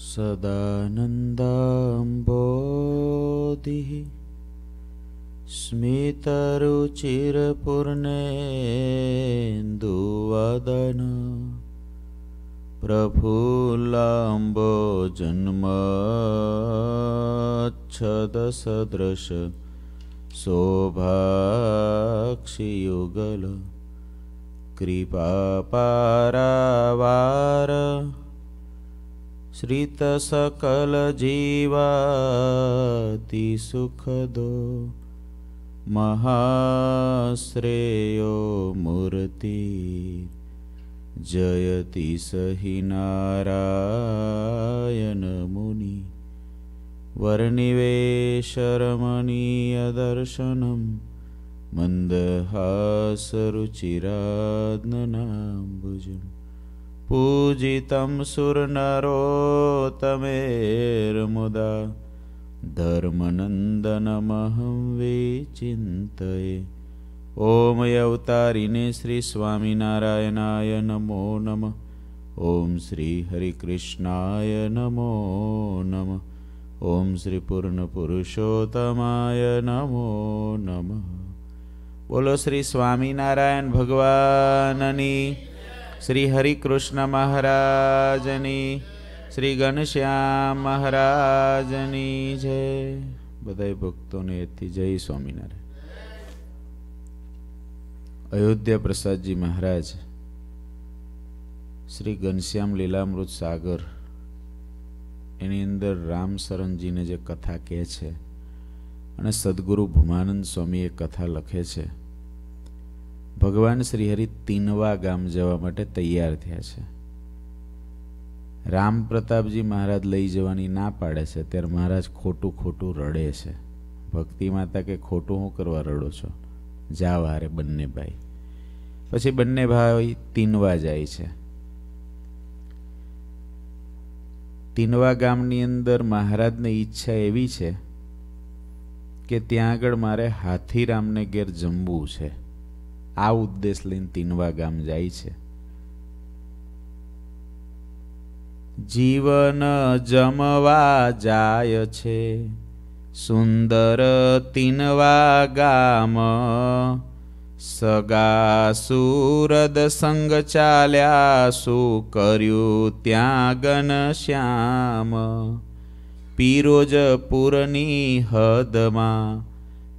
सदानन्दाम्बोधिः स्मितरुचिरपूर्णेन्दुवदनः प्रफुल्लाम्बोजन्मच्छदसदृश शोभाक्षियुगल कृपापारावार श्रितसकलजीवातिसुखदो महाश्रेयो मूर्ति जयति सहि नारायण मुनि वर्णिवेशरमणीयदर्शनं मन्दहासरुचिरात्मनाम्बुजम् पूजितं सुरनरोत्तमेर्मुदा धर्मनन्दनमहं विचिन्तये। ॐ अवतारिणे श्री स्वामीनारायणाय नमो नमः। ॐ श्री हरिकृष्णाय नमो नमः। ओम श्री पूर्ण पुरुषोत्तमाय नमो नमः। बोलो श्री स्वामीनारायण भगवाननी, श्री हरिकृष्ण महाराजनी, श्री घनश्याम महाराजनी जय। बधाई भक्तों ने थी जय स्वामीनारायण। अयोध्या प्रसाद जी महाराज श्री घनश्याम लीलामृत सागर एनी अंदर रामशरण जी ने जो कथा कहे छे अने सदगुरु भूमानंद स्वामी कथा लखे छे। भगवान श्रीहरि तीनवा गाम जवा माटे तैयार थया छे। राम प्रतापजी महाराज लई जवानी ना पाड़े छे त्यारे महाराज खोटू खोटू रड़े छे। भक्ति माता के खोटू हूँ करवा रड़ो छो, जाओ हारे बन्ने भाई। पछी बन्ने भाई तीनवा जाय छे। तीनवा गामनी अंदर महाराज ने इच्छा एवी छे के त्यां आगळ मारे हाथीराम ने घेर जमवू छे। आ उद्देश्य लईने तीनवा गाम जाय छे। जीवन जमवा जाय छे सुंदर तीनवा गाम, सगा सूरद संग चाल्या सु कर्यु त्यागन श्याम। पीरोजपुरनी हदमा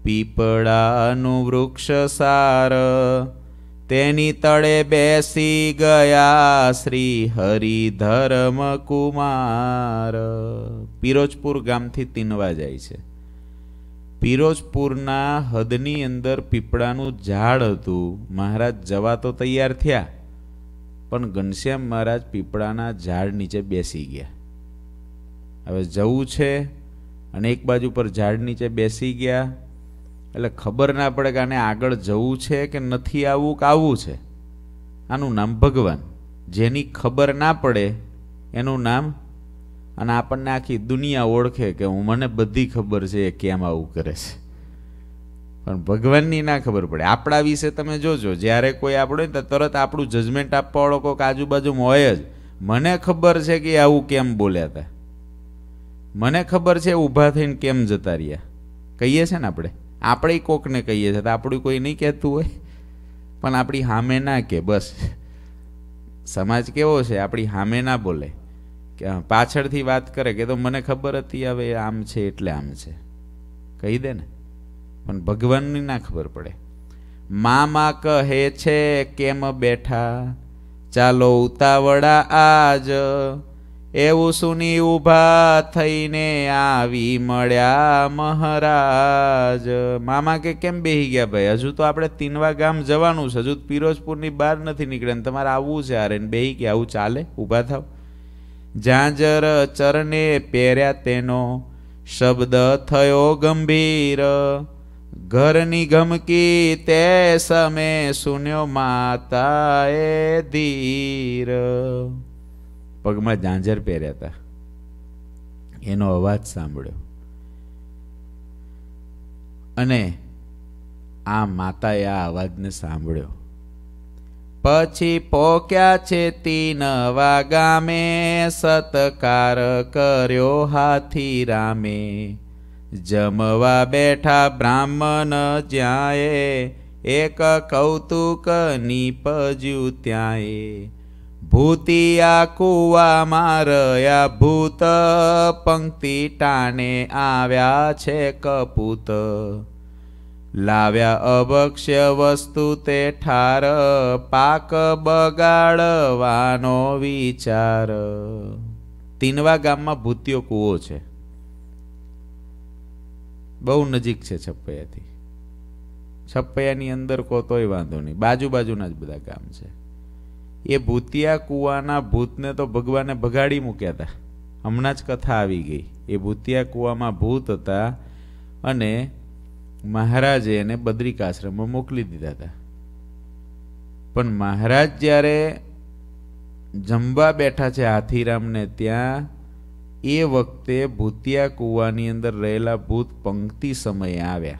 पीपड़ानु वृक्ष सार, तेनी तड़े बेसी गया श्री हरि धर्म कुमार। पीरोजपुर गाम थी तीनवा जाय छे। पीरोजपुरना हदनी अंदर पीपड़ानु झाड़ हतु। महाराज जवा तो तैयार थया पण घनश्याम महाराज पीपड़ाना झाड़ नीचे बेसी गया। हवे जवू छे अने एक बाजू पर झाड़ नीचे बेसी गया एटले खबर ना पड़े के आने आगळ जवू छे के नथी आवू के आवू छे। आनुं नाम भगवान। जेनी खबर ना पड़े एनुं नाम, अने आपने आखी दुनिया ओळखे के हूँ मने बधी खबर छे केम आवुं करे छे, पण भगवाननी ना खबर पड़े। आपड़ा विषे तमे जोजो ज्यारे कोई आपणे तरत आपणुं जजमेंट आपवाळो कोक आजूबाजूमां होय ज। मने खबर छे के आवुं केम बोल्या हता, मने खबर छे ऊभा थईने केम जता रह्या। कहीए छे ने आपणे, आपणे कोकने कहीए छे तो आपणुं कोई नहीं कहेतुं होय पण आपणी सामे ना के। बस समाज केवो छे, आपणी सामे ना बोले, पाछळथी वात करे के तो मने खबर हती हवे आम छे एटले आम छे, कही दे ने। पण भगवाननी ना खबर पड़े। मामा कहे छे केम बेठा चालो उतावड़ा आज, एवुं सुनी ऊभा थईने आवी मळ्या महाराज। मामा के केम बेही गया भाई? हजू तो आपणे तीनवा गाम जवानुं छे, हजू पीरोजपुरनी बहार नथी नीकळ्या, तमारे आववुं छे आरे। बेही गया, आवुं चाले? ऊभा थाओ। जांजर चरणे पेर्या तेनो शब्द थयो गंभीर, घरनी गमकी ते समे सुन्यो माताए धीर। पगमां जांजर पेर्या था एनो अवाज सांभळ्यो अने आ माताए आ अवाजने सांभळ्यो। पछी पोक्या छे तीनवा गामे, सत्कार कर्यो हाथीरामे। जमवा बैठा ब्राह्मण ज्याए, एक कौतुक निपज्यु त्याए। भूतिया कुआ मारया भूत, पंक्ति टाने आव्या छे कपूत। लाव्या अभक्ष्य वस्तु ते ठार, पाक बगाड़वानो विचार। तीनवा गाम में भूतियो कुओ छे, बहु नजीक छे छपैया थी। छपैया नी अंदर को तोय वांधो नहीं, बाजू बाजूना ज बधा गाम छे। ये भूतिया कुआना भूत ने तो भगवाने भगाड़ी मूक्या था। हमणां ज कथा आवी गई। ये भूतिया कुआमां भूत हता अने महाराजे एने बद्रिकाश्रममां मोकली दीधा था। पण महाराज ज्यारे जमवा बैठा छे हाथीराम ने त्यां, ए वखते भूतिया कुआनी अंदर रहेला भूत पंक्ति समये आव्या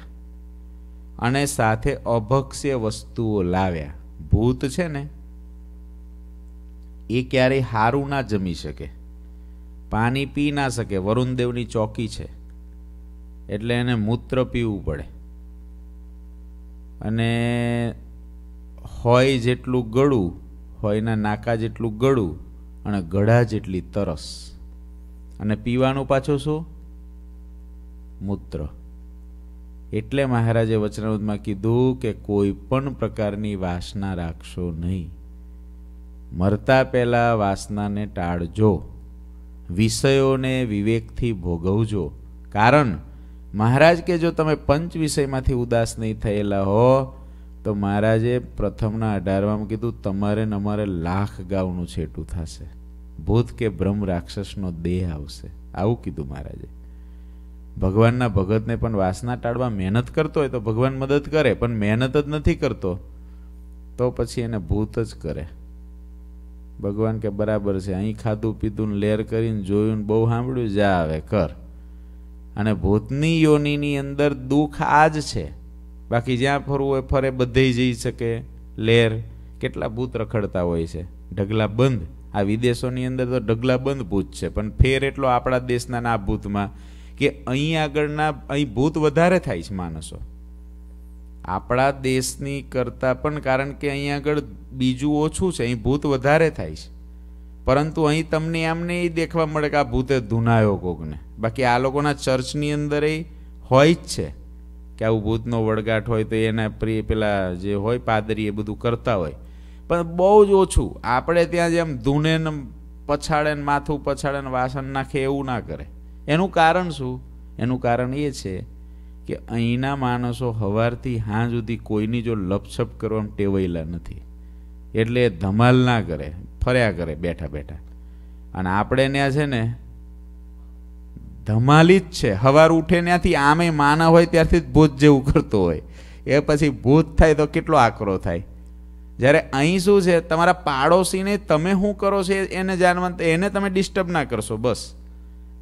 अने साथे अभक्ष्य वस्तुओ लाव्या। भूत छे ने ये क्यारे हारू ना जमी सके, पानी पी ना सके। वरुण देवनी चौकी छे एटले एने मूत्र पीवू पड़े अने होय जेटलू गळू, होयना नाका जेटलू गळू अने गड़ा जेटली तरस, अने पीवानुं पाछो शुं? मूत्र। एटले महाराजे वचनामृतमां कीधुं के कोई पण प्रकारनी वासना राखशो नहीं, मरता पहला वासना ने टाळजो, विषयों ने विवेक थी भोगवजो। कारण महाराज के जो तमे पंच विषय में उदास नहीं थयेला हो तो महाराजे प्रथमना 18 में कीधुं तमारे ने अमारे लाख गावनुं छेटू थशे, भूत के ब्रह्म राक्षस नो देह आवशे। आवुं कीधुं महाराजे। भगवानना भगत ने पण वासना टाळवा मेहनत करतो होय तो भगवान मदद करे, पण मेहनत ज नथी करतो तो पछी एने भूत ज करे। भगवान के बराबर से अहीं खाधू पीधू लेर करीने जोयुं बहु सांभळ्युं, जा हवे कर। अने भूतनी योनीनी अंदर दुख आज छे, बाकी ज्यां फरवुं होय फरे, बधे जई सके लेर। केटला भूत रखडता होय छे, ढगला बंद। आ विदेशोनी अंदर तो ढगला बंद भूत छे, पण फेर एटलो आपड़ा देशना ना भूतमां के अहीं आगळना अहीं भूत वधारे थाय छे मानसो आपड़ा देशनी करता। पण कारण के अहीं आगळ बीजू ओछू छे, अहीं भूत वधारे थाय छे। परंतु अहीं तमने आमने ए देखवा मळे के आ भूते धुनायो कोकने। बाकी आ लोकोना चर्चनी अंदर ए होय ज छे के आवुं भूतनो वळगाट होय तो एना प्रिय पेला जे होय पादरी ए बधुं करता होय, पण बहु ज ओछू। आपणे त्यां जेम धूने ने पछाड़े ने माथुं पछाड़े ने वासण नाखे एवुं ना करे। एनुं कारण शुं? एनुं कारण ए छे कि अहींना मानसो हवारथी हां सुधी कोईनी जो लपछप करवामां टेवायेला नथी, एटले धमाल ना करे, फर्या करे बैठा बैठा। अने आपणे न्या छे ने धमाली ज छे। हवार उठे न्याथी आमे माना होय त्यारथी भूत जेवुं करतो होय, ए पछी भूत थाय तो केटलो आकरो थाय। ज्यारे अहीं शुं छे, तमारा पाड़ोशीने तमे शुं करो छो एने जाणवा, एने तमे डिस्टर्ब ना करशो। बस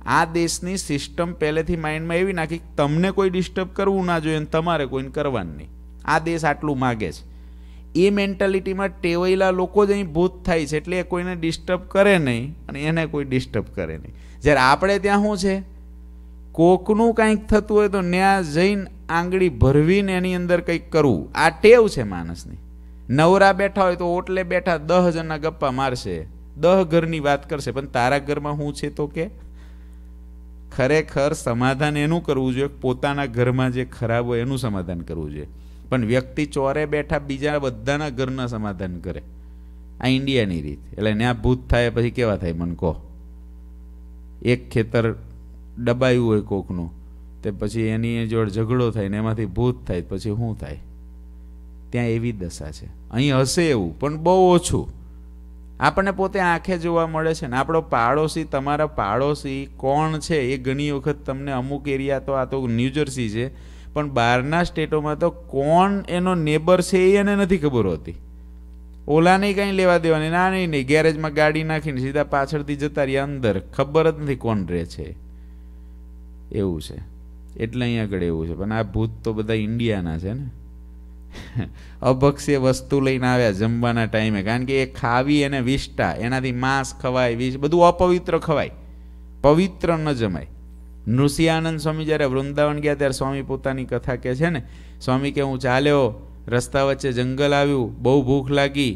आ देशनी सिस्टम पहलेथी माइंड में एवी नाखी तमने कोई डिस्टर्ब करवू ना जोईए, तमारे कोईने करवानुं नहीं। आ देश आटलू मागे छे। ए मेंटालिटी में टेवायेला लोको ज अहीं भूत थाय छे, एटले कोईने डिस्टर्ब करे नहीं अने एने कोई डिस्टर्ब करे नहीं। ज्यारे आपणे त्यां शुं छे, कोकनुं कंईक थतुं होय तो न्या जईने आंगळी भरवीने एनी अंदर कंईक करवू, आ टेव छे माणसनी। नवरा बेठा होय तो ओटले बेठा 10 जणना गप्पा मारशे, 10 घरनी वात करशे, पण तारा घरमां शुं छे तो के। खरेखर समाधान एनु करवू जोईए, पोताना घरमां जे खराब होय एनु समाधान करवू जोईए, पण व्यक्ति चोरे बैठा बीजा बधाना घरना समाधान करे। आ इंडियानी रीत। एटले न्या भूत थाय पछी केवा थाय मन को। एक खेतर डबाय्युं होय कोकनुं ते पछी एनी जोड झगड़ो थाय ने एमांथी भूत थाय, पछी शुं थाय? त्यां एवी दशा छे। अहीं हशे एवुं पण बहु ओछुं। आपने पोते आँखे जोवा मळे छे ने आपणो पाड़ोशी, तमारा पाड़ोशी कोण छे ए घणी वखत तमने अमुक एरिया, तो आ तो न्यूजर्सी छे पण बहाરના સ્ટેટોમાં तो कोण एनो नेबर छे ए એને નથી ખબર હોતી। ઓલાને કંઈ લેવા દેવાની ના, નહીં નહીં, ગેરેજમાં ગાડી નાખીને સીધા પાછળથી જતા રહ્યા અંદર, ખબર જ નથી કોણ રહે છે। એવું છે, એટલે અહીંયા આગળ એવું છે। પણ આ ભૂત તો બધા ઇન્ડિયાના છે ને, અભક્ષ્ય વસ્તુ લઈને આવ્યા જમવાના ટાઈમે, કારણ કે એ ખાવી અને વિષ્ટા, એનાથી માંસ ખવાય, વિષ બધું અપવિત્ર ખવાય, પવિત્ર ન જમાય. નૃસિંહાનંદ સ્વામી જ્યારે વૃંદાવન ગયા ત્યારે સ્વામી પોતાની કથા કહે છે ને, સ્વામી કે હું ચાલ્યો, રસ્તા વચ્ચે જંગલ આવ્યું, બહુ ભૂખ લાગી,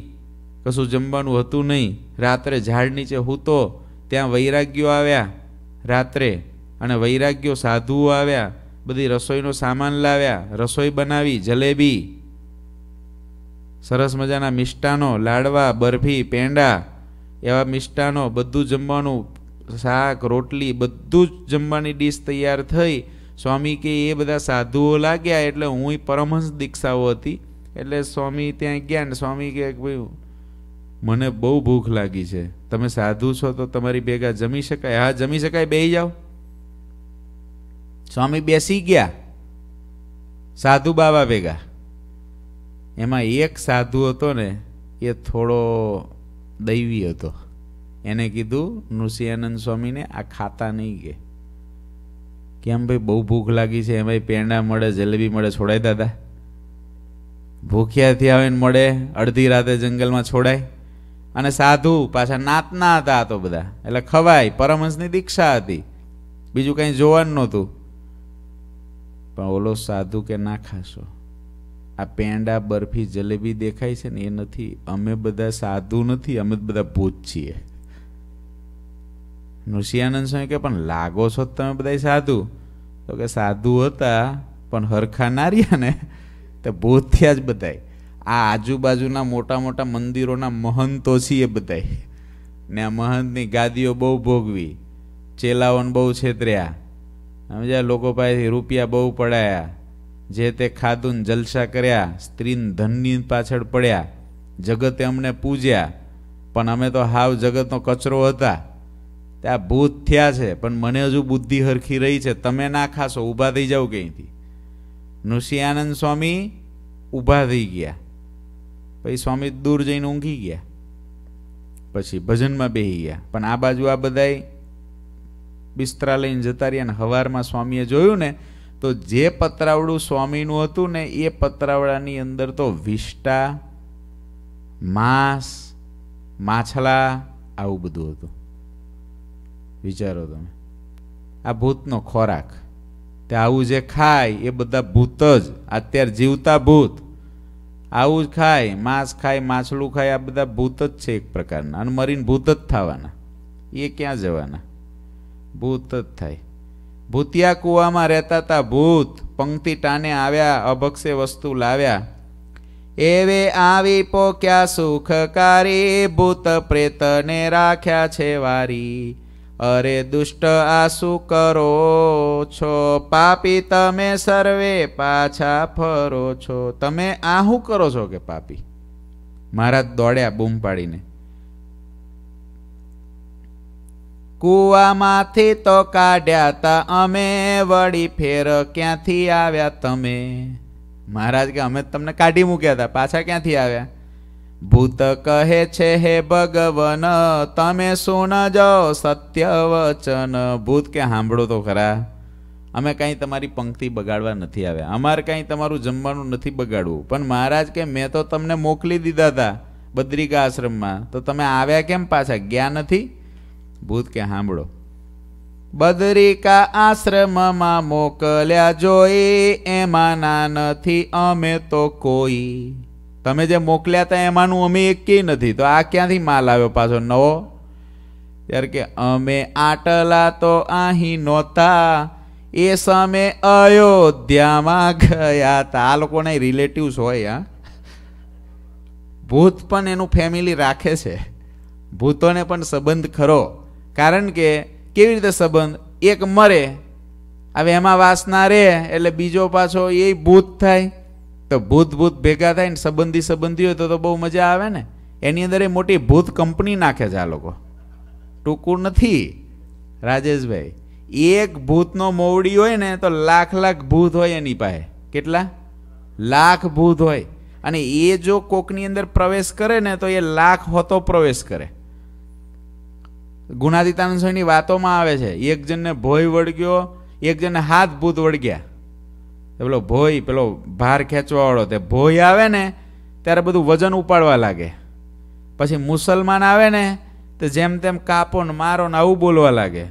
કશું જમવાનું હતું નહીં, રાત્રે ઝાડ નીચે હૂતો, ત્યાં વૈરાગ્યો આવ્યા રાત્રે, અને વૈરાગ્યો સાધુઓ આવ્યા, બધી રસોઈનો સામાન લાવ્યા, રસોઈ બનાવી, જલેબી, સરસ મજાના મિષ્ટાનો, લાડવા, બરફી, પેંડા એવા મિષ્ટાનો, બધું જમવાનું, શાક, રોટલી, બધું જ જમવાની ડીશ તૈયાર થઈ. સ્વામી કે એ બધા સાધુઓ લાગ્યા એટલે હું પરમહંસ દીક્ષાઓ હતી એટલે સ્વામી ત્યાં ગયા ને સ્વામી કે ભાઈ મને બહુ ભૂખ લાગી છે, તમે સાધુ છો તો તમારી ભેગા જમી શકાય? હા જમી શકાય, બેસી જાઓ. સ્વામી બેસી ગયા સાધુ બાવા ભેગા. એમાં એક સાધુ હતો ને એ થોડો દૈવી હતો, એને કીધું નૃસિંહાનંદ સ્વામીને આ ખાતા નહીં, કે કેમ ભાઈ બહુ ભૂખ લાગી છે, એમાં પેંડા મળે, જલેબી મળે, છોડાય દાદા? ભૂખ્યાથી આવીને મળે, અડધી રાતે જંગલમાં છોડાય? અને સાધુ પાછા નાતના હતા તો બધા, એટલે ખવાય, પરમહંસની દીક્ષા હતી, બીજું કંઈ જોવાનું નહોતું. પણ ઓલો સાધુ કે ના ખાશો, આ પેંડા, બરફી, જલેબી દેખાય છે ને એ નથી, અમે બધા સાધુ નથી, અમે બધા ભૂત છીએ. નૃસિંહાનંદ સ્વામી કે પણ લાગો છો તમે બધા સાધુ? તો કે સાધુ હતા પણ હરખા ના રહ્યા ને તો ભૂત થયા જ બધાય. આ આજુબાજુના મોટા મોટા મંદિરોના મહંતો છીએ બધાય, ને આ મહંતની ગાદીઓ બહુ ભોગવી, ચેલાઓને બહુ છેતર્યા, સમજ્યા, લોકો પાસેથી રૂપિયા બહુ પડાયા, જે તે ખાધું જલસા કર્યા, સ્ત્રીન ધનની પાછળ પડ્યા, જગતે અમને પૂજ્યા, પણ અમે તો હાવ જગતનો કચરો હતા. ત્યાં ભૂત થયા છે પણ મને હજુ બુદ્ધિ હરખી રહી છે, તમે ના ખાશો, ઊભા થઈ જાઓ કંઈથી. નૃસિંહાનંદ સ્વામી ઊભા થઈ ગયા, પછી સ્વામી દૂર જઈને ઊંઘી ગયા, પછી ભજનમાં બેસી ગયા. પણ આ બાજુ આ બધાય બિસ્તરા લઈને જતા રહ્યા. અને હવારમાં સ્વામીએ જોયું ને તો જે પતરાવડું સ્વામીનું હતું ને એ પતરાવડાની અંદર તો વિષ્ટા, માંસ, માછલા આવું બધું હતું. વિચારો તમે, આ ભૂતનો ખોરાક. તે આવું જે ખાય એ બધા ભૂત જ, અત્યારે જીવતા ભૂત આવું જ ખાય, માંસ ખાય, માછલું ખાય, આ બધા ભૂત જ છે એક પ્રકારના, અને મરીને ભૂત જ થવાના, એ ક્યાં જવાના, ભૂત જ થાય. ભૂતિયા કુવામાં રહેતા હતા ભૂત, પંક્તિ ટાને આવ્યા, અભક્ષે વસ્તુ લાવ્યા, એવે આવી પોક્યા સુખકારી, ભૂત પ્રેતને રાખ્યા છે વારી, અરે દુષ્ટ આ શું કરો છો, પાપી તમે સર્વે પાછા ફરો છો. તમે આ શું કરો છો કે પાપી? મહારાજ દોડ્યા બૂમ પાડીને, કુવામાંથી તો કાઢ્યા તા અમે, વળી ફેર ક્યાંથી આવ્યા તમે? મહારાજ કે અમે તમને કાઢી મૂક્યા હતા, પાછા ક્યાંથી આવ્યા? ભૂત કહે છે હે ભગવન, તમે સુન જો સત્ય વચન. ભૂત કે સાંભળો તો ખરા, અમે કાંઈ તમારી પંક્તિ બગાડવા નથી આવ્યા, અમારે કાંઈ તમારું જમવાનું નથી બગાડવું. પણ મહારાજ કે મેં તો તમને મોકલી દીધા હતા બદ્રિકા આશ્રમમાં, તો તમે આવ્યા કેમ પાછા, ગયા નથી? ભૂત કે સાંભળો, બદરિકા આશ્રમમાં મોકલ્યા જોઈ, એમાં ના નથી અમે તો કોઈ. તમે જે મોકલ્યા હતા એમાંનું અમે એક કે નથી, તો આ ક્યાંથી માલ આવ્યો પાછો નવો? ત્યારે કે અમે આટલા તો અહીં નહોતા, એ સમયે અયોધ્યામાં ગયા હતા. આ લોકોને રિલેટિવ્સ હોય, હા, ભૂત પણ એનું ફેમિલી રાખે છે, ભૂતોને પણ સંબંધ ખરો. કારણ કે કેવી રીતે સંબંધ, એક મરે, હવે એમાં વાસના રહે એટલે બીજો પાછો એ ભૂત થાય, તો ભૂત ભૂત ભેગા થાય ને સંબંધી સંબંધી હોય તો બહુ મજા આવે ને. એની અંદર એ મોટી ભૂત કંપની નાખે છે આ લોકો, ટૂંકું નથી રાજેશભાઈ. એક ભૂતનો મોવડી હોય ને તો લાખ લાખ ભૂત હોય એની પાસે, કેટલા લાખ ભૂત હોય, અને એ જો કોકની અંદર પ્રવેશ કરે ને તો એ લાખ હોતો પ્રવેશ કરે. ગુણાતીતાનંદ સ્વામીની વાતોમાં આવે છે, એક જણને ભોય વળગ્યો, એક જણને હાથ ભૂત વળગ્યા, पेलो भोई पेलो भार खेचवा वालों ते भोई आवे ने त्यारे बधु वजन उपाड़वा लागे। पछी मुसलमान आवे ने तो जेम तेम कापो न मारो न आवुं बोलवा लागे।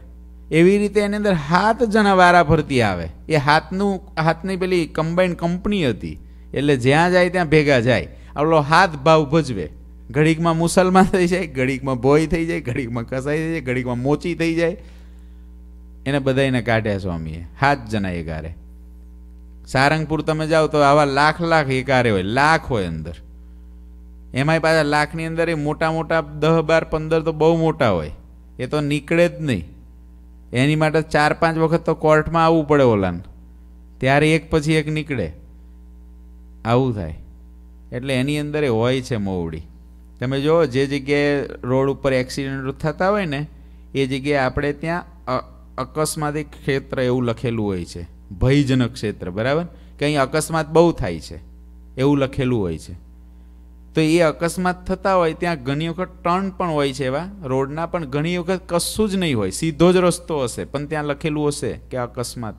एवी रीते एनी अंदर हाथ जना वाराफरती आवे। ए हाथनू हाथनी पेली कम्बाइन्ड कंपनी हती एटले ज्यां जाय त्यां भेगा जाय। आवलो हाथ भाव भजवे, घड़ीक में मुसलमान थी जाए, घड़ीक में भोई थी जाए, घड़ीक में कसाई थी जाए, घड़ीक में मोची थी जाए। एने बधाने काट्या स्वामीए हाथ जना एकारे। सारंगपुर तमे जाओ तो आवा लाख लाख एकारे होय, लाख होय अंदर। एमांय पाछा लाखनी अंदर ए मोटा मोटा 10-12-15 तो बहु मोटा होय, ए तो नीकळे ज नहीं। एनी माटे 4-5 वखत तो कोर्ट में आवुं पड़े ओलाने, त्यारे एक पछी एक नीकळे। आवुं थाय एटले एनी अंदर होय छे मोवडी। तमे जो जे जग्याए रोड उपर एक्सिडेंट थता होय ने ए जग्याए आपणे त्यां अकस्मात क्षेत्र एवुं लखेलुं होय छे, भयजनक क्षेत्र, बराबर। कहीं अकस्मात बहु थाय छे एवुं लखेलुं होय छे। तो ये अकस्मात थता होय त्यां घणी वखत टर्न पण होय छे एवा रोडना, पण घणी वखत कशुं ज नहीं होय, सीधो ज रस्तो हशे, पण त्यां लखेलुं हशे के अकस्मात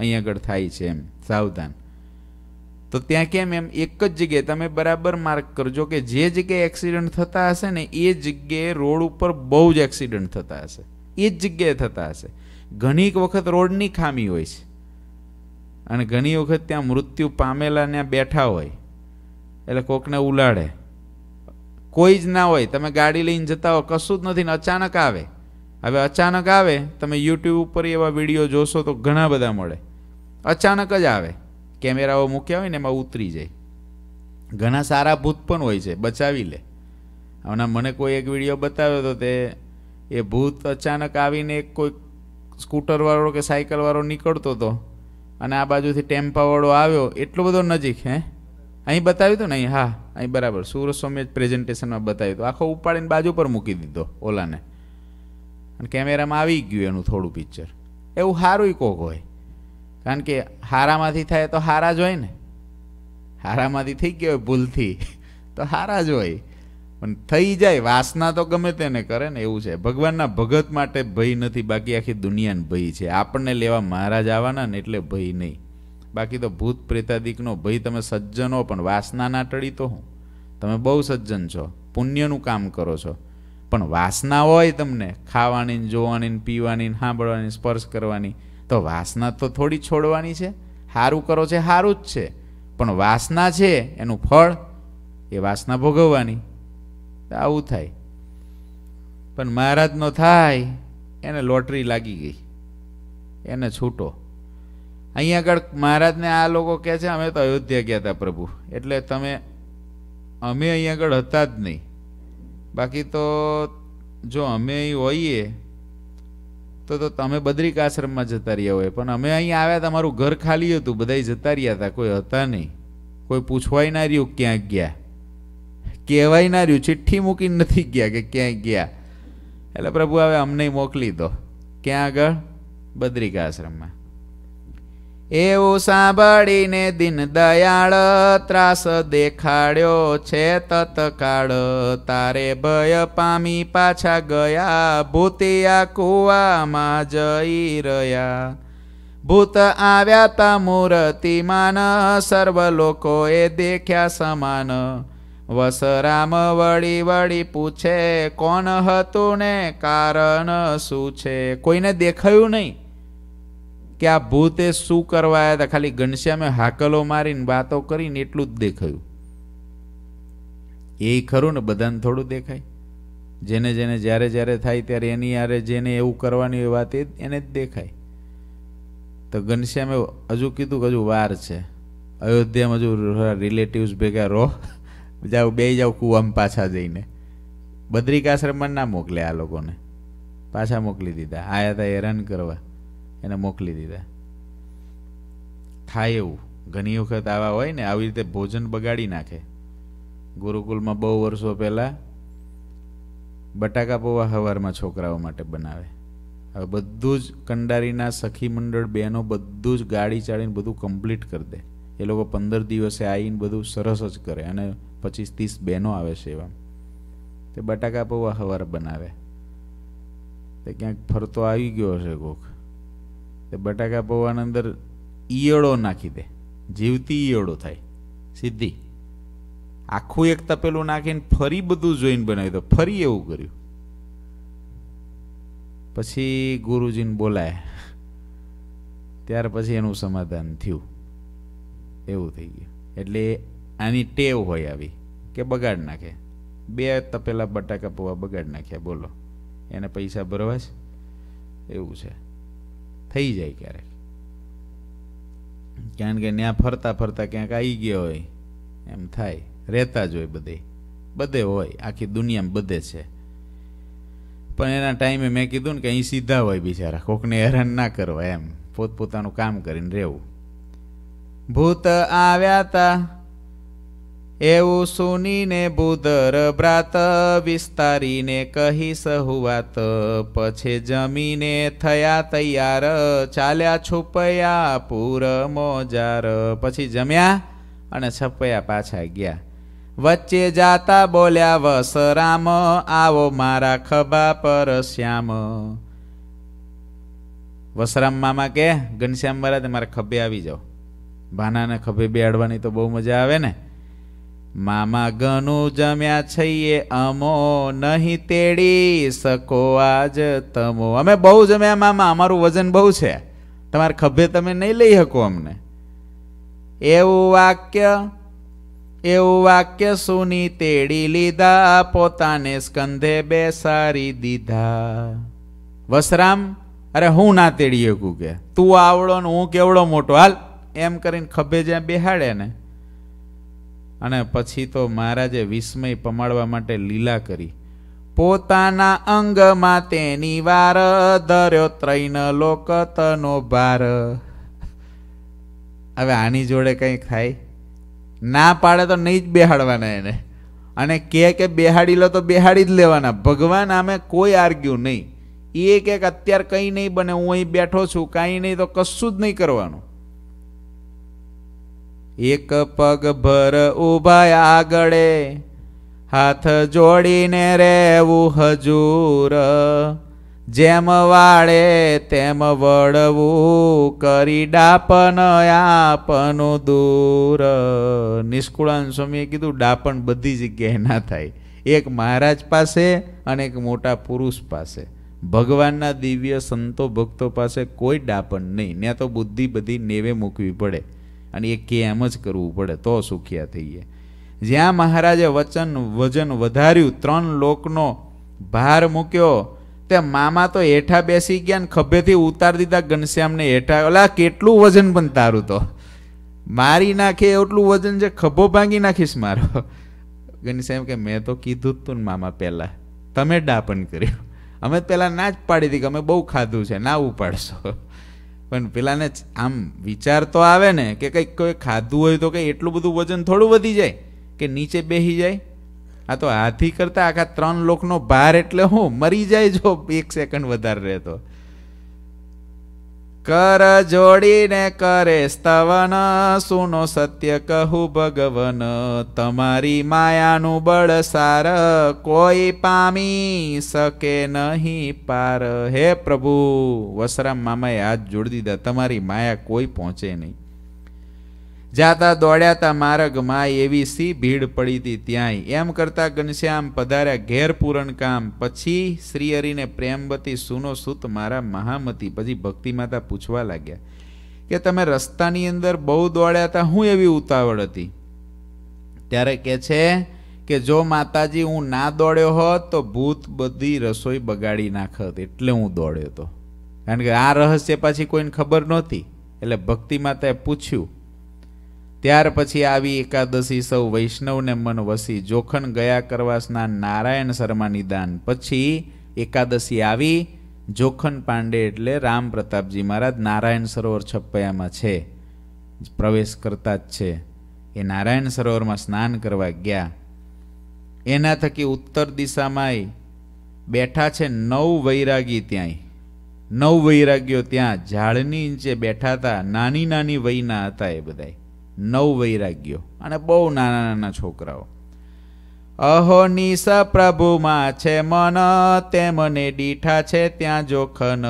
अहीं आगळ थाय छे, एम सावधान। तो त्यां केम एम एक ज जग्याए तमे बराबर मार्क करजो के जे जग्याए एक्सिडेंट थता हशे ने ए जग्याए रोड उपर बहु ज एक्सिडेंट थता हशे, ए ज जग्याए थता हशे। घणीक वखत रोडनी खामी होय छे अने घणी वखत त्यां मृत्यु पामेला ने बेठा होय एटले कोकने उलाड़े, कोई ज ना होय, तमे गाड़ी लईने जता हो, कशुं ज नथी ने अचानक आवे। हवे अचानक आवे, तमे यूट्यूब पर एवा विडियो जोशो तो घणा बधा मळे, अचानक ज आवे, केमेराओ मूक्या होय ने एमां उतरी जाय। घणा सारा भूत पण होय छे, बचावी ले। हवे मने कोई एक विडियो बताव्यो तो ते ए भूत अचानक आवीने कोई स्कूटर वाळो के साइकल वाळो निकळतो तो अने आ बाजुथी टेम्पावाळो आव्यो, एटलो बधो नजीक। हे अहीं बताव्युं तो नहीं? हाँ अहीं बराबर सूरज स्वामी प्रेजेंटेशन में बताव्युं तो आखो उपाड़ीने बाजू पर मूकी दीधो ओलाने अने केमेरामां आवी गयुं एनुं थोडुं पिक्चर। एवुं हारुंय कोक होय, कारण के हारामांथी थाय तो हारा ज होय ने, हारामांथी थई गयो होय भूलथी तो हारा ज होय, पण थई जाय। वासना तो गमे तेने करे ने, एवुं छे। भगवानना भगत माटे भय नथी, बाकी आखी दुनियाने भय छे। आपणे लेवा महाराज आवाना ने एटले भय नहीं, बाकी तो भूत प्रेतादिकनो भय। तमे सज्जन हो पण वासना ना टळी तो हुं, तमे बहु सज्जन छो, पुण्यनुं काम करो छो, पण वासना होय तमने खावानी ने जोवानी ने पीवानी ने सांभळवानी ने स्पर्श करवानी, तो वासना तो थोड़ी छोड़वानी छे। हारूं करो छे हारूं ज छे, पण वासना छे एनुं फळ ए वासना भोगववानी। आवुं थाय, पण महाराजनो थाय एने लॉटरी लागी गई, एने छूटो। अहीं आगळ महाराज ने आ लोको कहे छे अमे तो अयोध्या गया था प्रभु, एटले तमे अमे अहीं आगळ हता ज नहीं, बाकी तो जो अमे अहीं होईए तो तमे बद्रिक आश्रम में जता रह्या होय, पण अमे अहीं आव्या तमारुं घर खाली हतुं, बधाय जता रह्या था, कोई हता नहीं, कोई पूछवाय ना रह्युं क्यां गया, कहेवाय ना रह्युं, चिठ्ठी मूकीने नथी गया के क्यां गया। एटले प्रभु हवे अमने मोकली दो, क्यां आगळ बद्रिक आश्रम में। एवुं सांभळीने दिन दयाळ त्रास देखाड्यो छे तत्काळ, तारे भय पामी पाछा गया भूतिया कुवामां जई रह्या। भूत आव्या ता मूर्तिमान सर्व लोकोए देख्या समान, वसराम वळी वळी पूछे कोण हतुं ने कारण शुं छे। कोईने देखायुं नहीं कि आ भूते शू करवा आया था, खाली घनश्यामे हाकलो मारीने वातो करीने एटलुं ज देखायुं। ए खरुं ने बधाने थोड़ुं देखाय, जेने जेने ज्यारे ज्यारे थाय त्यारे एनी हारे जेने एवुं करवानी होय वात एने ज देखाय। तो घनश्यामे हजू कीधुं हजू वार छे, अयोध्यामां हजू रिलेटिव्स भेगा रो, जाओ बेई जाओ कुवामां पाछा जईने। बद्रिक आश्रममां ना मोकले, आ लोकोने पाछा मोकली दीधा, आया था हैरान करवा एने मोकली दीधा। थाय एवुं घणी वखत आवा होय ने, आवी रीते भोजन बगाड़ी नाखे। गुरुकुल में बहु वर्षो पहेला बटाका पोवा हवारमां छोकराओ माटे बनावे। हवे बधुं ज कंडारीना सखी मंडळ बहनों बधुं ज गाड़ी चाड़ीने बधुं कम्प्लीट कर दे। ए लोको 15 दिवसे आवीने बधुं सरस ज करे अने 25-30 बहनों आवे सेवामां। ते बटाका पोवा हवार बनावे। ते क्यांक फरतो आवी गयो हशे कोक, बटाका पोवाना अंदर ईयड़ो नाखी दे, जीवती ईयड़ो थाय सीधी। आखू एक तपेलू नाखी फरी बधु जोईने बनाव्यु तो फरी एवुं कर्युं। पछी गुरुजीने बोलाया त्यार पछी एनुं समाधान थयुं, एवुं थई गयुं। एटले आनी टेव होय आवी के बगाड़ नाखे। बे तपेला बटाका पोवा बगाड़ नाख्या, बोलो एने पैसा भरवा छे? एवुं छे, थई जाय क्यारेक। कारण के न्या फरता फरता क्यांक आई गयो होय एम थाय, रहता ज होय बधे, बधे होय, आखी दुनियामां बधे छे। पण एना टाइमे मैं कीधुं ने के अहीं सीधा होय बिचारा, कोकने हैरान ना करवा, एम पोतपोतानुं काम करीने रहेवुं। भूत आव्या ता एवुं सुनीने बुधर ब्रात, विस्तारीने कही सहुवात, पछे जमीने थया तैयार, चाल्या छुपया पूर मोजार। पछी जम्या अने छपया पाछा गया। वच्चे जाता बोल्या वस राम, आवो मारा खभा पर श्याम। वसराम मामा के घनश्याम महाराज मारा खभे आवी जाओ, भाना ने खभे बेहाडवानी तो बहु मजा आवे ने। मामा गनु जम्या छे अमो, नहीं तेड़ी सको आज तमो। अमे बहु जम्या मामा, अमरु वजन बहु छे, तमार खभे तमे नहीं लई हको अमने। एवं वाक्य सुनी तेड़ी लीधा, पोताने स्कंधे बेसारी दीधा। वसराम अरे हूँ ना तेड़ी हकू के, तू आवड़ो ने हूँ केवड़ो मोटो, हाल एम करीने खभे ज्यां बेहाड़े ने। अने पछी तो महाराजे विस्मय पमाड़वा माटे लीला करी। पोताना अंग मां तेनी वार, धर्यो त्रैन लोक तनो भार। हवे आनी जोड़े कई थाय ना पाड़े तो नहीं ज बेहाड़वाना एने, अने के बेहाड़ी लो तो बेहाड़ी ज लेवाना। भगवान आमे कोई आर्ग्यू नहीं। ए के अत्यार कई नहीं बने, हूँ अहीं बैठो छूं, कई नहीं तो कशुं ज नहीं करवानुं। एक पग भर उभा आगळे, हाथ जोड़ीने रेवू हजूर, जेम वाळे तेम वळवू, करी डापन आपनु दूर। निष्कुळानंद स्वामीए कीधुं डापण बधी जग्याए ना थाय, एक महाराज पासे अने एक मोटा पुरुष पासे। भगवानना दिव्य संतो भक्तो पासे कोई डापण नहीं, न्या तो बुद्धि बधी नेवे मूकवी पड़े अने एक केम ज करवू पड़े तो सुखिया थईए। ज्यां महाराजे वचन वजन वधार्यु, त्रण लोकनो भार मूक्यो, ते मामा तो हेठा बेसी गया ने खभे थी उतार दीधा घनश्याम ने हेठा। ओला केटलू वजन पण तारू, तो मारी नाखे एटलू वजन जे खभो भांगी नाखीश मारो। घनश्याम के मैं तो कीधुं तुं ने मामा, पहेला तमे डापण कर्युं, अमे पहेला ना ज पाडी दी के अमे बहु खाधुं छे, ना उपाडशो। पण पेलाने आम विचार तो आवे ने के कई कोई खाधुं होय तो कई एटलुं बधुं वजन थोडुं वधी जाय के नीचे बेही जाय। आ तो हाथी करता आखा त्रण लोकनो भार एटले हूँ, मरी जाय जो एक सेकंड वधार रहे तो। कर जोड़ीने करे स्तवन, सुनो सत्य कहू भगवन, तमारी मायानु बड़ सार, कोई पामी सके नहीं पार। हे प्रभु, वसराम मामाए हाथ जोड़ी दीधा, तमारी माया कोई पहुंचे नहीं। जाता दौड़्या ता मार्ग मां, एवी सी भीड़ पड़ी थी त्याय। एम करता घनश्याम पधार्या घेर पूरण काम। पछी श्री हरि ने प्रेमवती सुनो सुत मारा महामती। पछी भक्ति माता पूछवा लाग्या के तमे रस्तानी अंदर बहु दौड़्या ता, हूँ एवी उतावळ हती? त्यारे कहे छे के जो माताजी हूँ ना दौड़्यो होत तो भूत बधी रसोई बगाड़ी नाखत, एटले हूँ दौड़्यो तो। कारण के आ रहस्य पाछी कोईने खबर नहोती, एटले भक्ति माताए पूछ्यु। त्यार पछी आवी एकादशी, सौ वैष्णव ने मन वसी, जोखन गया करवा स्नान, नारायण शर्मा निदान। पछी एकादशी आवी, जोखन पांडे एटले राम प्रतापजी महाराज नारायण सरोवर छपयामां छे, प्रवेश करता ज छे, ए नारायण सरोवरमां स्नान करवा गया। एना थकी उत्तर दिशामांय बेठा छे नव वैरागी। त्यांय नव वैरागीओ त्यां झाड़नी नीचे बेठा था, नानी नानी वयना हता ए बधाय नव वैराग्यो अने बहु नाना नाना छोकराओ। अहो निस प्रभु मां छे मन, तेमने डीठा छे त्यां जोखन,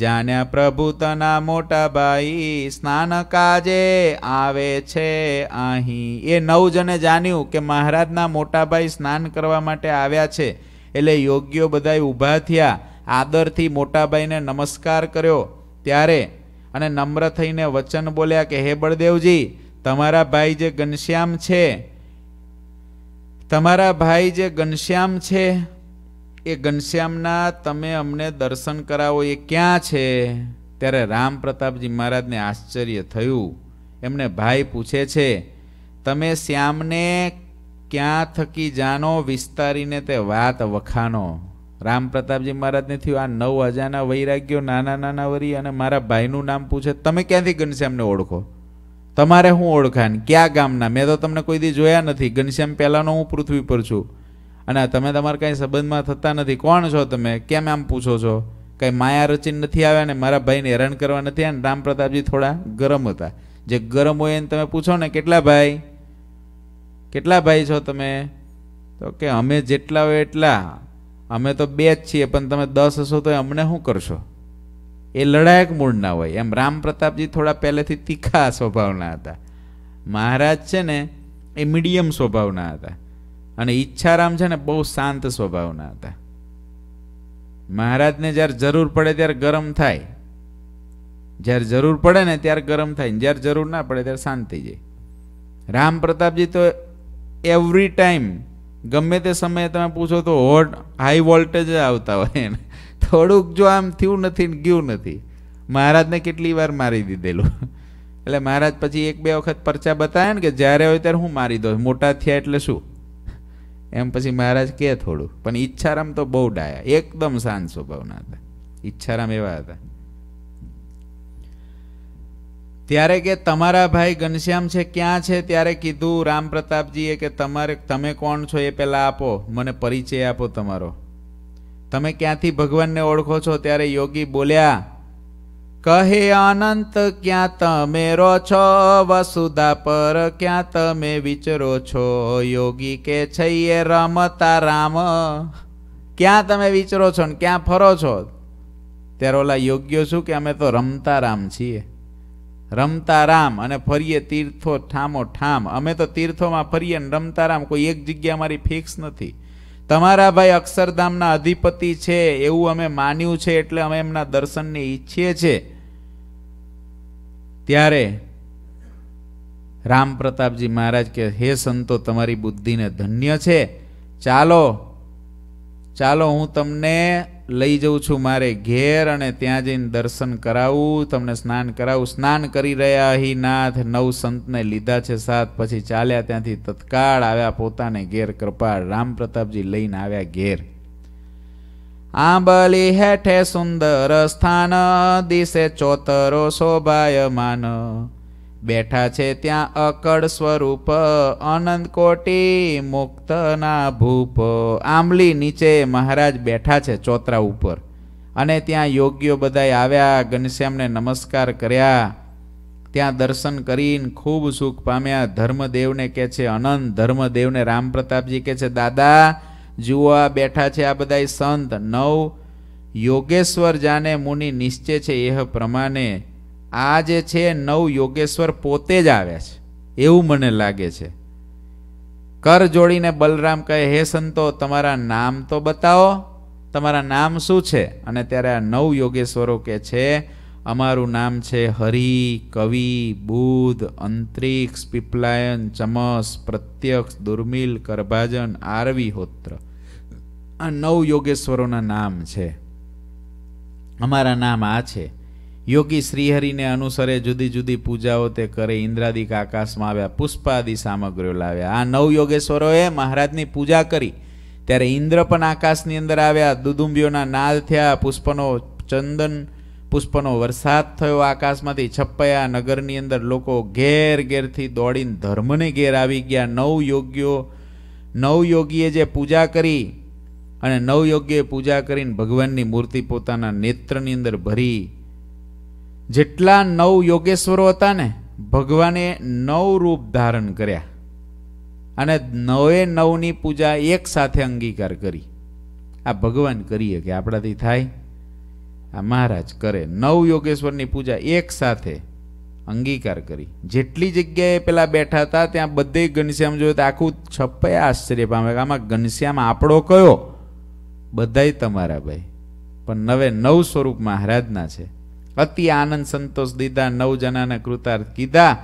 जान्या प्रभु तना मोटा भाई स्नान काजे आवे छे आहीं। ये नौ जने जान्यू के महाराजना मोटा भाई स्नान करवा माटे आव्या छे एटले योग्यो बधाय ऊभा थया। आदरथी मोटा भाई ने नमस्कार कर्यो त्यारे अने नम्र थईने वचन बोल्या के हे बळदेवजी तमारा भाई जे घनश्याम छे, तमारा भाई जे घनश्याम छे ए घनश्यामना तमे अमने दर्शन करावो, ये क्यां छे? त्यारे राम प्रताप जी महाराज ने आश्चर्य थयुं। एमने भाई पूछे छे तमे श्यामने क्यां थकी जानो विस्तारीने ते वात वखानो। राम प्रताप जी महाराज ने थयुं आ नव अजाना वैराग्यो नाना नाना वरी अने मारा भाईनुं नाम पूछे, तमे क्यांथी घनश्यामने ओळखो? तमारे हुं ओळखाण क्या गामना? मैं तो तमने कोई दी जोया नथी। घनश्याम पहेलानो हुं पृथ्वी पर छुं अने तमे तमारा काई संबंधमां थता नथी। कोण छो तमे? केम आम पूछो छो? काई माया रचीने नथी आव्या ने मारा भाईने हेरान करवा नथी आव्या। राम प्रतापजी थोड़ा गरम हता। जे गरम होय एने तमे पूछो ने केटला भाई छो तमे? तो के अमे जेटला होय एटला, अमे तो बे ज छीए पण तमे 10 हशो तो अमने शुं करशो? ए लड़ायक मूड ना होय एम। राम प्रतापजी थोड़ा पहलेथी तीखा स्वभावना हता, महाराज छे ने ए मीडियम स्वभावना हता अने इच्छाराम छे ने बहु शांत स्वभावना हता। महाराज ने ज्यारे जरूर पड़े त्यारे गरम थाय, ज्यारे जरूर पड़े ने त्यारे गरम थाय, ज्यारे जरूर ना पड़े त्यारे शांत थई जाय। राम प्रतापजी तो एवरी टाइम गमे ते समये तमे पूछो तो हॉट हाई वोल्टेज आवता होय। थोड़ुंक जो आम थयुं नथी ने गयुं नथी। महाराज ने केटली वार मारी दीधेलुं एटले महाराज पछी एक बे वखत परचा बताव्या ने के ज्यारे होय त्यारे हुं मारी दो, मोटा थया एटले शुं एम। पछी महाराज के थोड़ुं, पण इच्छाराम तो बहु डाया, एकदम शांत स्वभावना हता इच्छाराम एवा हता। त्यारे के तमारा भाई घनश्याम छे क्यां छे त्यारे कीधुं राम प्रतापजीए के तमारे तमे कोण छो ए पहेला आपो, मने परिचय आपो तमारो, तमे क्यांथी भगवानने ओळखो छो? त्यारे योगी बोल्या कहे अनंत क्या तमे रो छो, वसुधा पर क्या तमे विचरो छो। योगी के छे रमता राम, क्या तमे विचरो छो न क्या फरो छो? त्यारे ओला योग्यो शू के अमे तो रमता राम छीए, रमता राम अने फरीए तीर्थो ठामो ठाम। अमे तो तीर्थों में फरीए रमता राम, कोई एक जग्या अमारी फिक्स नहीं। तमारा भाई अक्षरधामना अधिपति छे एवं अमे मान्यु छे एटले अमे एमना दर्शन ने इच्छीए छे। त्यारे राम प्रतापजी महाराज के हे संतो तमारी बुद्धि ने धन्य छे। चालो चालो हूँ तमने लई जाऊं छूं मारे घेर अने त्यां जईने दर्शन करावुं, तमने स्नान करावुं। स्नान करी रह्या अहिनाथ नव संतने लीधा छे साथ, पछी चाल्या त्यांथी तत्काळ आव्या पोताने घेर। कृपाळ राम प्रतापजी लईने आव्या घेर। आंबली हेठे सुंदर स्थान, दिशे चोतरो शोभायमान। बैठा छे त्यां अकड़ स्वरूप, अनंत कोटी मुक्तना भूप। आंबली नीचे महाराज बैठा छे चोतरा ऊपर अने त्यां योगियो बधाय आव्या, घनश्यामने नमस्कार कर्या। त्यां दर्शन करीने खूब सुख पाम्या। धर्मदेवने कहे छे अनंत, धर्मदेवने राम प्रतापजी कहे छे दादा जुओ बैठा छे आ बधाय संत, नव योगेश्वर जाने मुनि निश्चय छे एह प्रमाणे। आज छे नव योगेश्वर पोते ज आव्या छे एवं मने लागे छे। कर जोड़ीने बलराम कहे हे संतो तमारा नाम तो बताओ, तमारा नाम शुं छे? अने त्यारे आ नव योगेश्वरो कहे छे अमारुं नाम छे हरि, कवि, बुध, अंतरिक्ष, पीपलायन, चमस, प्रत्यक्ष, दुर्मिल, करभाजन, आरवी होत्र। आ नव योगेश्वरोना नाम छे, अमारा नाम आ छे। योगी श्रीहरि ने अनुसरे जुदी जुदी पूजाओ ते करे। इंद्रादिक आकाश में आव्या, पुष्पादि सामग्रीओ लाव्या। आ नव योगेश्वरोए महाराजनी पूजा करी त्यारे इंद्र पण आकाशनी अंदर आव्या। दुदुंबीओना नाद थया, पुष्पनो वरसाद थयो आकाशमांथी छपया। नगरनी अंदर लोको घेर घेरथी दौड़ीने धर्मने घेर आवी गया। नव योगीए जे पूजा करी अने नव योगीए पूजा करीने भगवाननी मूर्ति पोताना नेत्रनी अंदर भरी। जेटला नव योगेश्वरो हता ने भगवाने नव रूप धारण कर्या अने नवे नवनी पूजा एक साथे अंगीकार करी। आ भगवान करीए के आपणाथी थाय? महाराज करे नव योगेश्वरनी पूजा एक साथ अंगीकार करी। जेटली जग्याए पेला बैठा था त्या बधे घनश्याम जोयो तो आखू छप्पे आश्चर्य पामे आमा घनश्याम आपड़ो कयो, बधाई तमारा भाई। पण नवे नव स्वरूप महाराजना छे। अति आनंद संतोष दीदा, नव जनाने कृतार्थ कीधा।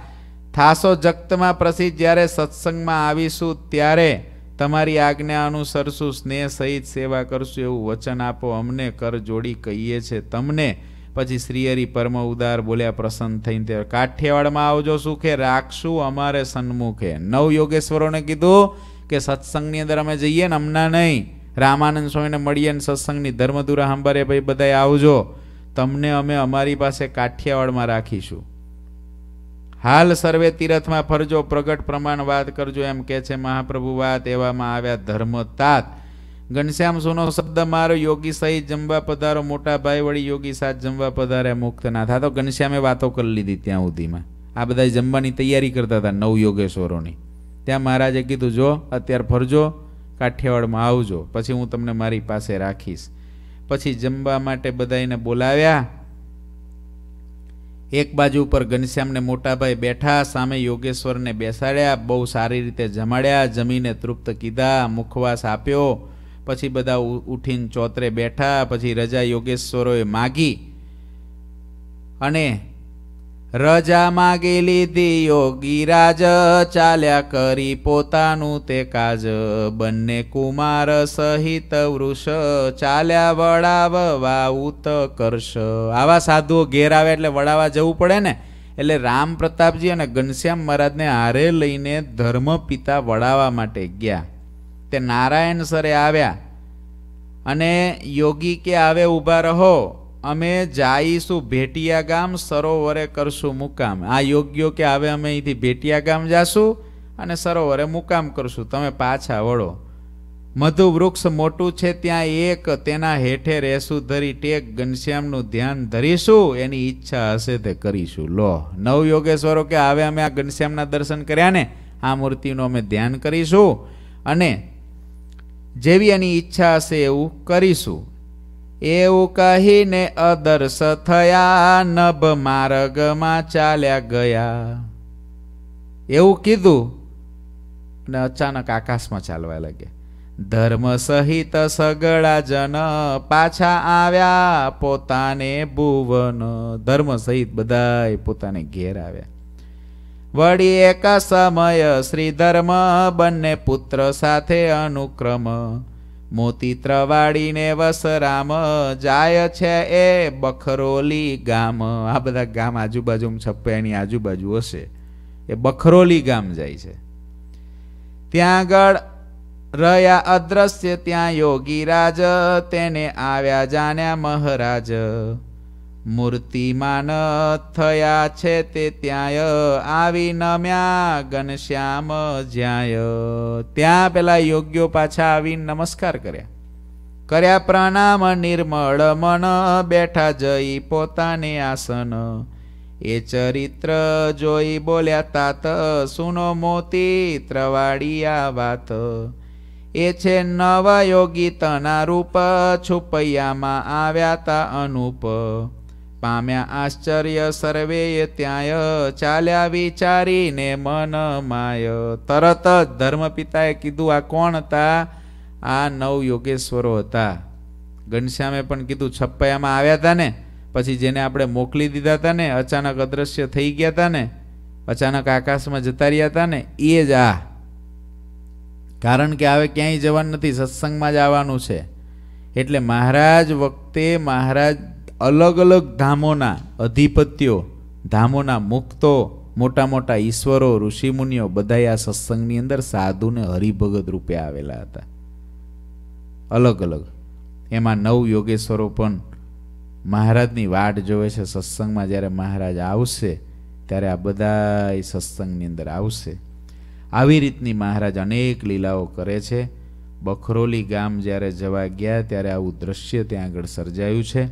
थासो जगत में प्रसिद्ध, ज्यारे सत्संग में आवीशु त्यारे तमारी आज्ञा अनुसरशु, स्नेह सहित सेवा करशु एवं वचन आपो। अमने कर जोड़ी कहीए छे तमने। पछी श्रीहरि परम उदार बोल्या प्रसन्न थईने, ते काठियावाड़ में आवजो, सुखे राखशु अमारे सन्मुखे। नव योगेश्वरोने कीधुं के सत्संगनी अंदर अमे जईए ने हमना नहीं। रामानंद स्वामीने मळीए ने सत्संगनी धर्मधुरा सांभरे भाई बधाय आवजो। तमने अमे अमारी पासे काठियावाड़ में राखीशुं। हाल सर्वे तीर्थ में फरजो, प्रगट प्रमाण बात करजो, एम कहे छे महाप्रभु। बात एवामां आव्या धर्मतात। घनश्याम सुनो शब्द मारो, योगी सहित जमवा पधारो। मोटा भाई वड़ी योगी साथ जमवा पधारे मुक्तनाथ। आ तो घनश्यामे वातो कर लीधी त्यां सुधीमां। आ बधाय जमवानी तैयारी करता था नव योगेश्वरोनी। त्यां महाराजे कीधुं जो अत्यार फरजो, काठियावाड़मां आवजो, पछी हूँ तमने मारी पासे राखीश। पछी जमवा माटे बधाईने बोलाव्या। एक बाजू पर घनश्याम ने मोटा भाई बैठा, सामे योगेश्वर ने बेसाड्या। बहु सारी रीते जमाड्या, जमीने तृप्त कीधा, मुखवास आप्यो। पछी बधा उठीने चौतरे बैठा। पछी रजा योगेश्वरोए मागी अने रजा मागी लीधी। योगी राज चाल्या करी पोतानु ते काज। बन्ने कुमार सहित वृष चाल्या वड़ाववा उत करश। आवा साधुओ घेर आवे एटले वड़ावा जवुं पड़े ने। एटले राम प्रतापजी अने घनश्याम महाराज ने हारे लईने धर्म पिता वड़ावा माटे गया। ते नारायण सरे आव्या अने योगी के आवे उभा रहो, अमे जाईशु भेटिया गाम, सरोवरे करशु मुकाम। आ योगियों के आवे अमे अहींथी भेटिया गाम जाशु अने सरोवरे मुकाम करशु, तमे पाछा वळो। मधु वृक्ष मोटू छे त्यां एक, तेना हेठे रहेशु धरी टेक। घनश्यामनु ध्यान धरीशु, एनी इच्छा हशे ते करीशु। लो नव योगेश्वरो के आवे अमे आ घनश्यामना दर्शन कर्या ने, आ मूर्तिनुं अमे ध्यान करीशु अने जेवी एनी इच्छा हशे एवुं करीशुं। एवुं कहीने अदर्श थया, नभ मार्गमां चाल्या गया। एवुं कीधुं ने अचानक आकाशमां चालवा लाग्या। धर्म सहित सगळा जन पाछा आव्या पोताने भुवन। धर्म सहित बधाय पोताने घेर आव्या। वड़ी एक समय श्रीधर्म बन्ने पुत्र साथे अनुक्रम। मोती त्रवाड़ी ने वस राम, जाय छे ए बखरोली गाम। आ बधा गाम आजूबाजू छप्पे एनी आजूबाजू हशे। ए बखरोली गाम जाय छे। त्यां गड़ रया अदृश्य, त्यां योगी राज तेने आव्या जाण्या महाराज। मूर्तिमान थया छे ते त्याय, आवी नम्या घनश्याम ज्याय। त्यां पेला योग्यो पाछा आवी नमस्कार कर्या, कर्या प्रणाम। निर्मळ मन बैठा जई पोताने आसन। ए चरित्र जोई बोल्या तात, सुनो मोती त्रवाड़ी आ वात। ए छे नव योगी तना रूप, छुपैयामा आव्या ता अनूप। पाम्या आश्चर्य सर्वे त्याय, चाल्या विचारी ने मन माय। तरत धर्मपिताए कीधुं आ कोण हता? आ नव योगेश्वरो हता। घनश्यामे पण कीधुं छप्पयामां आव्या हता ने, पछी जेने आपणे मोकली दीधा हता ने, अचानक अदृश्य थई गया हता ने, अचानक आकाशमां जता रह्या हता ने, ए ज आ। कारण के हवे क्यांय जवानुं नथी, सत्संगमां ज आववानुं छे। एटले महाराज वखते महाराज अलग अलग धामोना अधिपत्यो, धामोना मुक्तो, मोटा मोटा ईश्वरो, ऋषिमुनिओ बधाए आ सत्संगनी अंदर साधु ने हरिभगत रूपे आवेला हता, अलग अलग। एमां नव योगेश्वरो पण महाराजनी वाट जोवे छे। सत्संगमां ज्यारे महाराज आवशे त्यारे आ बधाए सत्संगनी अंदर आवशे। આવી રીતની મહારાજ અનેક લીલાઓ કરે છે। બખરોલી ગામ જ્યારે જવા ગયા ત્યારે આવું દ્રશ્ય ત્યાં આગળ સર્જાયું છે।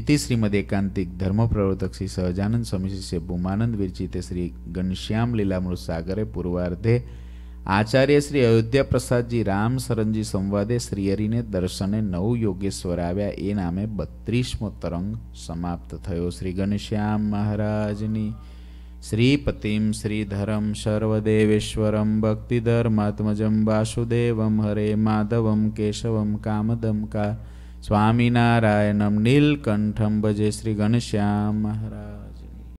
ઇતિ શ્રીમદ એકાંતિક ધર્મ પ્રવર્તક શ્રી સહજાનંદ સ્વામી શિષ્ય ભૂમાનંદ વિરચિતે શ્રી ઘનશ્યામ લીલામૃત સાગરે પૂર્વાર્ધે आचार्य श्री अयोध्या प्रसाद जी राम सरंजी संवादे श्रीहरिने दर्शने नव योगेश्वर आव्या ए नामे 32मो तरंग समाप्त थयो। श्री गणेश्याम महाराजनी श्रीपतिं श्रीधरं सर्वदेवेश्वरं भक्तिधर्मात्मजं वासुदेवं हरे माधवं केशवं कामदं का स्वामीनारायणं नीलकंठं भजे। श्री गणेश्याम महाराज।